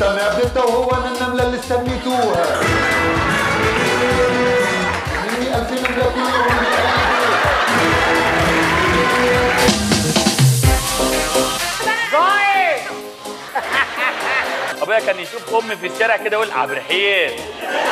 سمع بنته وهو انا النمله اللي سميتوها. 100,000 نمله كل يوم. ابويا كان يشوف امي في الشارع كده يقول عبد الرحيم.